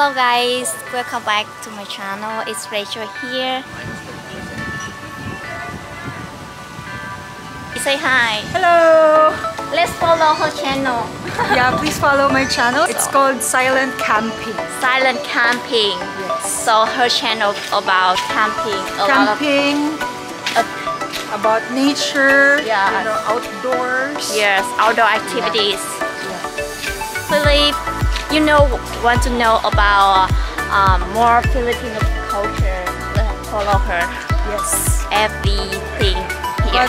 Hello guys, welcome back to my channel. It's Rachel here. Say hi. Hello. Let's follow her channel. Yeah, please follow my channel. It's called Silent Camping. Silent Camping. Yes. So her channel about camping. About nature. Yeah. You know, outdoors. Yes, outdoor activities. Yeah. Philip, you know, want to know about more Filipino culture. Follow her. Yes. Everything. But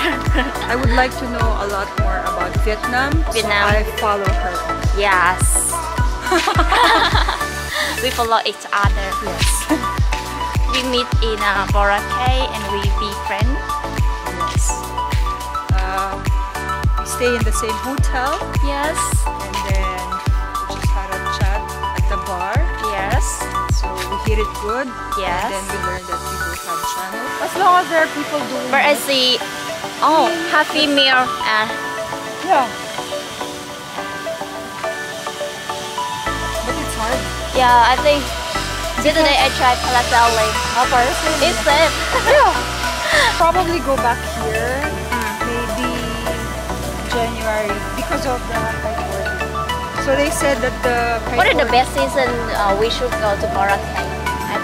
I would like to know a lot more about Vietnam. So I follow her. Yes. We follow each other. Yes. We meet in Boracay and we be friends. Yes. We stay in the same hotel. Yes. And then we just had a chat at the bar. Yes. So we hit it good. Yes. And then we learned that people have channel. As long as there are people doing it. But I see. Oh, happy meal. Yeah. But it's hard. Yeah, I think. The other day I tried palatelli. It's safe. Yeah. Probably go back here. Maybe January because of the high. So they said that the. What are the best season we should go to Boracay? I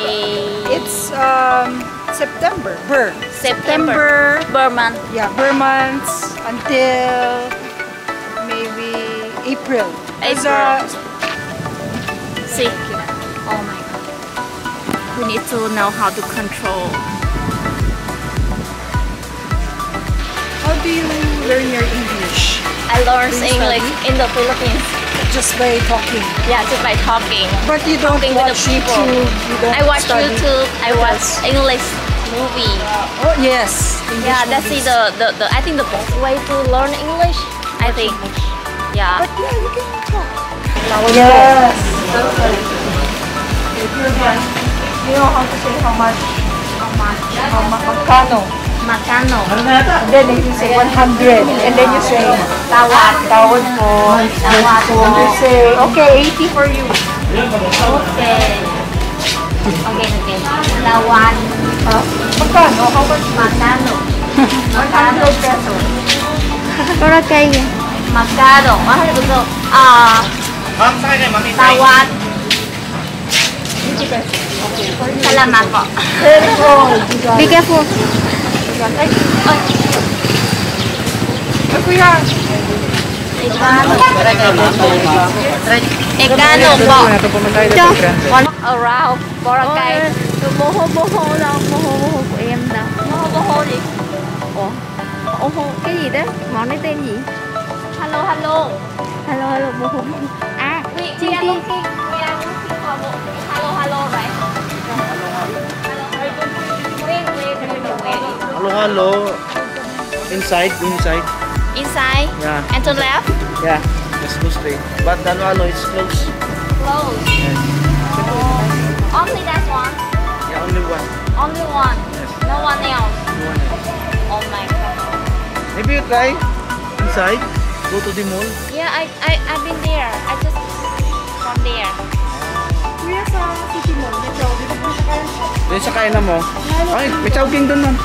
think. It's September. September month. Yeah, Burr months until maybe April. See. Oh my god. We need to know how to control. How do you learn your English? I learned English in the Philippines. Just by talking. Yeah, just by talking. But you don't watch YouTube. I watch YouTube. I watch English movie. Oh yes. Yeah, that's the I think the best way to learn English. I think. Yeah. But yeah, you can talk. Yes. You know how to say how much? Macano. Then you say 100, and then you say tawad po. You say okay, 80 for you. Okay. Tawad. Macano. How much? Macano. 100 pesos. Boracay. Macano. 100 pesos. Tawad. 50 pesos. Okay. Salamat po. Be careful. Around Boracay. Moho của em nào. Moho gì? Ồ, cái gì đó? Món này tên gì? Halo halo moho. À, chim tiên. Halo halo đấy. Halo. Inside? Yeah. And to left? Yeah, just go straight. But then Halo is close. Close? Yes. Oh. Only that one? Yeah, only one. Only one? Yes. No one else? No one else. Oh my god. Maybe you try inside, go to the mall. Yeah, I've been there. I just from there. We are from city mall. Doon sa kaila mo? Ay, may chowking doon man.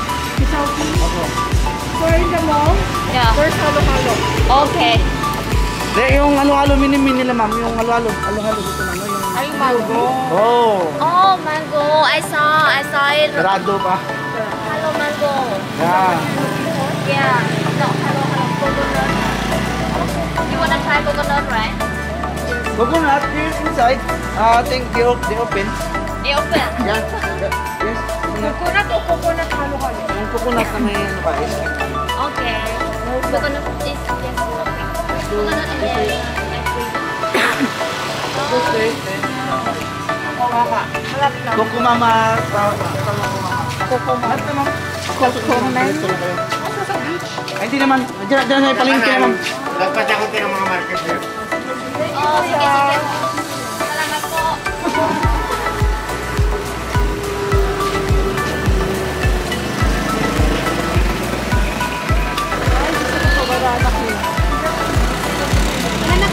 We're in the mall. Yeah. Where's Halo Halo? Okay. There, yung halo-halo mini-mini nila, ma'am. Yung halo-halo dito na, no? Ay, mango. Oh, mango. I saw it. Grado pa. Halo mango. Yeah. Yeah. No, halo-halo. Coconut. You wanna try coconut, right? Coconut, here's inside. I think they open. They open? Yeah. Yes. Coconut or coconut halo-halo? Coconut na may ano pa, ice cream. Okay. Coconut is yes. Coconut and then ice cream. Okay. Kokomama. Malapit lang. Kokomama. Kokomama. Ano sa beach? Ay, hindi naman. Diyan na ipalingkin naman. Nagpatakot din ang mga market here. Oh, sige. Salamat po. Hanap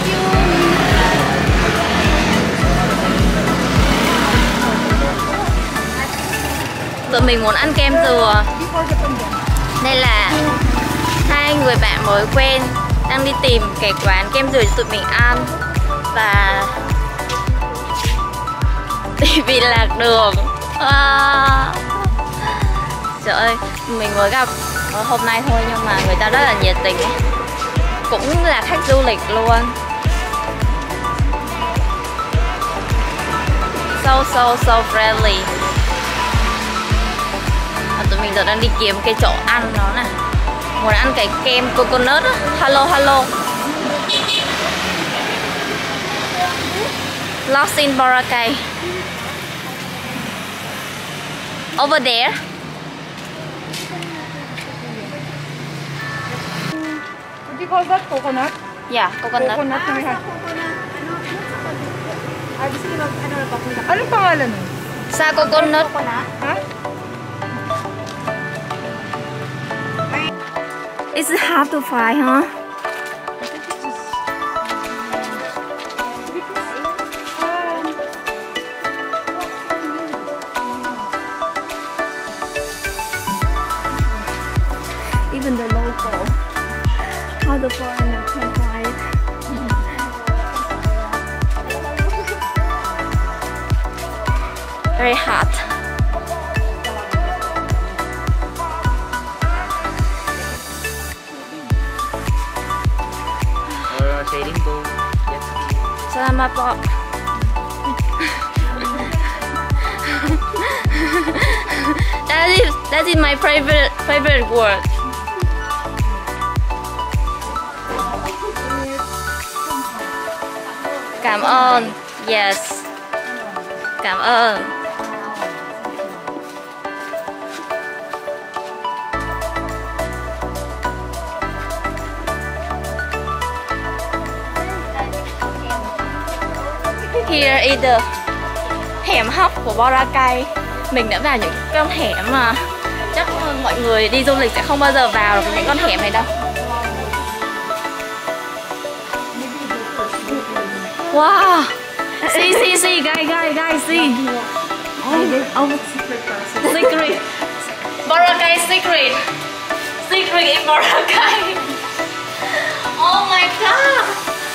yung Tụi mình muốn ăn kem dừa. Đây là hai người bạn mới quen đang đi tìm cái quán kem dừa cho tụi mình ăn. Và bị lạc đường. Trời ơi, mình mới gặp hôm nay thôi nhưng mà người ta rất là nhiệt tình. Cũng là khách du lịch luôn. So friendly. Và tụi mình giờ đang đi kiếm cái chỗ ăn nó nè. Muốn ăn cái kem coconut á, Halo Halo. Lost in Boracay. Over there. What do you call that? Coconut? Yeah, coconut. Coconut. Anong pangalan nun? Sa coconut. Huh? It's hard to find, huh? Even the local, how the foreigner can find it. Very hot. Sailing boat. Salamat po. That is my favorite word. Cảm ơn. Yes. Cảm ơn. Here is the hẻm hóc của Boracay. Mình đã vào những con hẻm mà chắc mọi người đi du lịch sẽ không bao giờ vào được những con hẻm này đâu. Wow! See, guys, see. Oh, secret. Boracay secret. Secret in Boracay. Oh my god!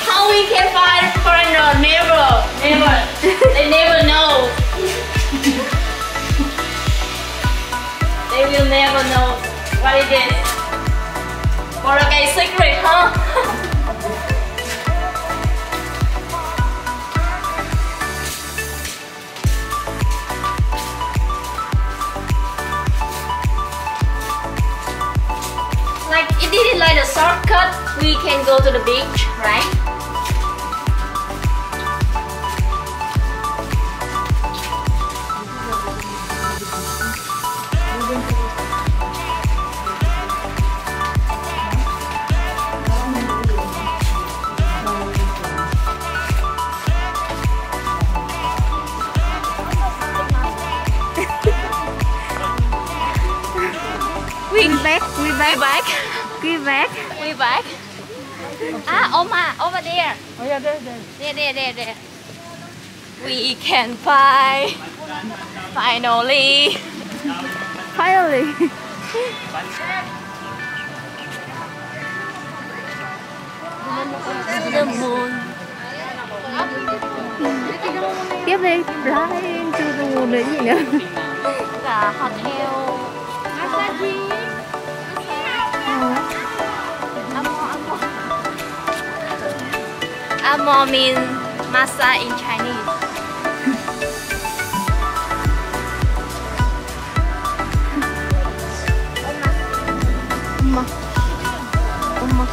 How we can find foreigner? Never. They never know. They will never know what it is. Boracay secret, huh? This is like a shortcut, we can go to the beach, right? We back. We back. Ah, over there. Oh yeah, there. There. We can fly. Finally. The moon. Tiếp đi, flying to the moon đấy gì nữa. Cả hotel. Massage. Amo means masa in Chinese. Oma.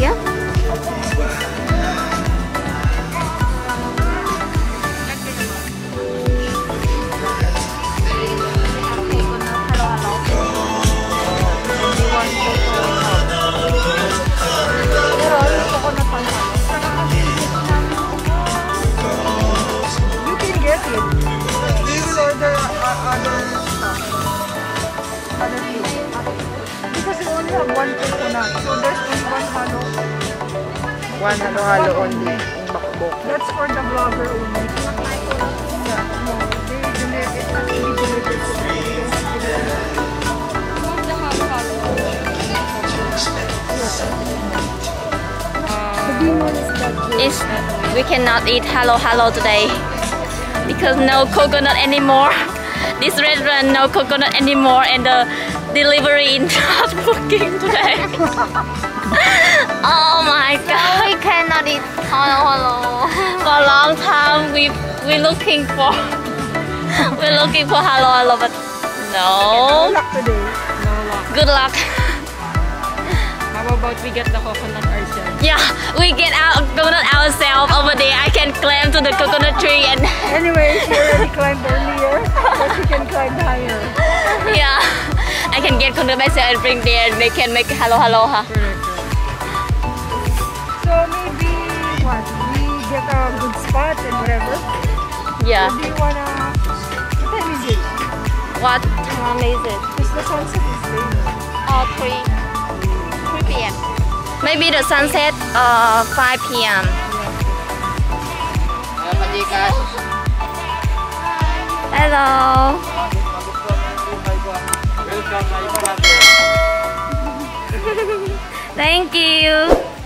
Yeah. One halo-halo only in Bakbok. That's for the vlogger only. We cannot eat Halo Halo today because no coconut anymore. This restaurant no coconut anymore, and the delivery is not working today. Oh my god! We cannot eat Halo Halo for a long time. We're looking for Halo Halo, but no. Okay, no luck today. No luck. Good luck. How about we get the coconut ourselves? Yeah, we get our coconut ourselves over there. I can climb to the coconut tree and... Anyway, she already climbed earlier, but she can climb higher. Yeah, I can get coconut myself and bring there, and they can make Halo Halo. Huh? So maybe what? We get a good spot and whatever? Yeah. So do you wanna... What time is it? What time is it? Because the sunset is later. Oh, 3 p.m. Maybe the sunset 5 p.m. Hello. Thank you.